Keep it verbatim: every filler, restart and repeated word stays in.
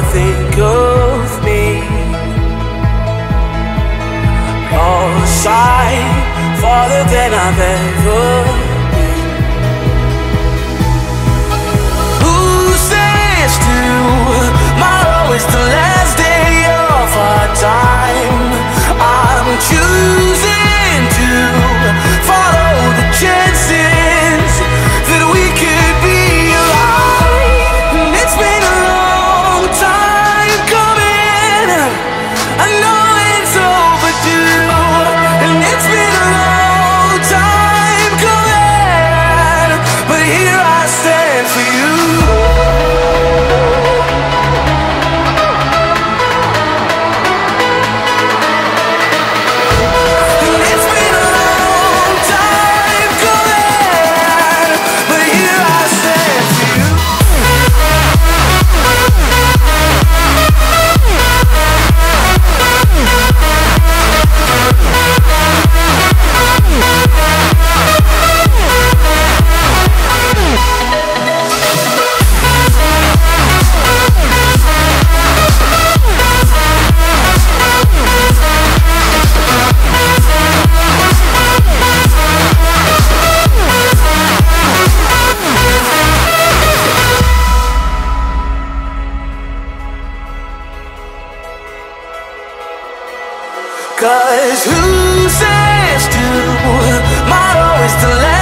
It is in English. think of me. Lost, I farther than I've ever been. Who says tomorrow is the last day of our time? I'm choosing to follow the chances that we could be alive. And it's been a long time coming, I know it's overdue. And it's been a long time coming, but here I stand for you. And it's been a long time coming, but here I stand for you. Cause who says tomorrow is the last?